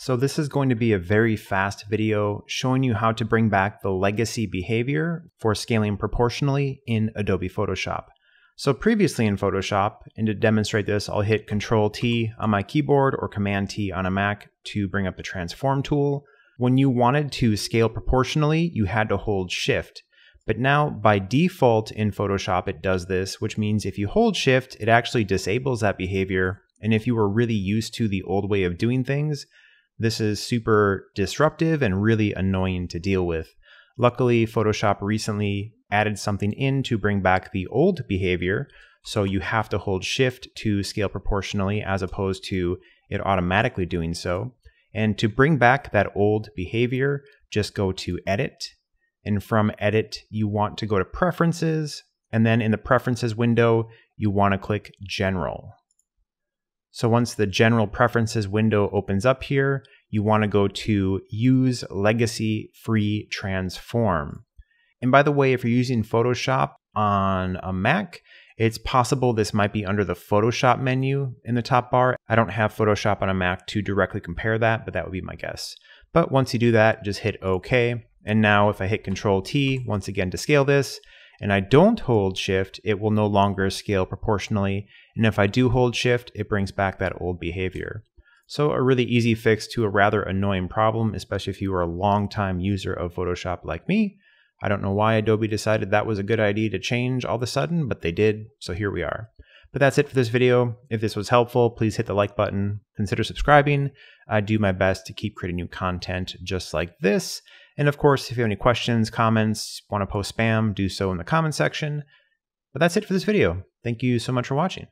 So this is going to be a very fast video showing you how to bring back the legacy behavior for scaling proportionally in Adobe Photoshop. So previously in Photoshop, and to demonstrate this, I'll hit Control T on my keyboard or Command T on a Mac to bring up the Transform tool. When you wanted to scale proportionally, you had to hold Shift. But now by default in Photoshop, it does this, which means if you hold Shift, it actually disables that behavior. And if you were really used to the old way of doing things, this is super disruptive and really annoying to deal with. Luckily, Photoshop recently added something in to bring back the old behavior. So you have to hold Shift to scale proportionally as opposed to it automatically doing so. And to bring back that old behavior, just go to Edit. And from Edit, you want to go to Preferences. And then in the Preferences window, you want to click General. So once the General Preferences window opens up here, you want to go to Use Legacy Free Transform. And by the way, if you're using Photoshop on a Mac, it's possible this might be under the Photoshop menu in the top bar. I don't have Photoshop on a Mac to directly compare that, but that would be my guess. But once you do that, just hit OK. And now if I hit Control T once again to scale this, and I don't hold Shift, it will no longer scale proportionally. And if I do hold Shift, it brings back that old behavior. So a really easy fix to a rather annoying problem, especially if you are a long-time user of Photoshop like me. I don't know why Adobe decided that was a good idea to change all of a sudden, but they did, so here we are. But that's it for this video. If this was helpful, please hit the like button, consider subscribing. I do my best to keep creating new content just like this. And of course, if you have any questions, comments, want to post spam, do so in the comment section. But that's it for this video. Thank you so much for watching.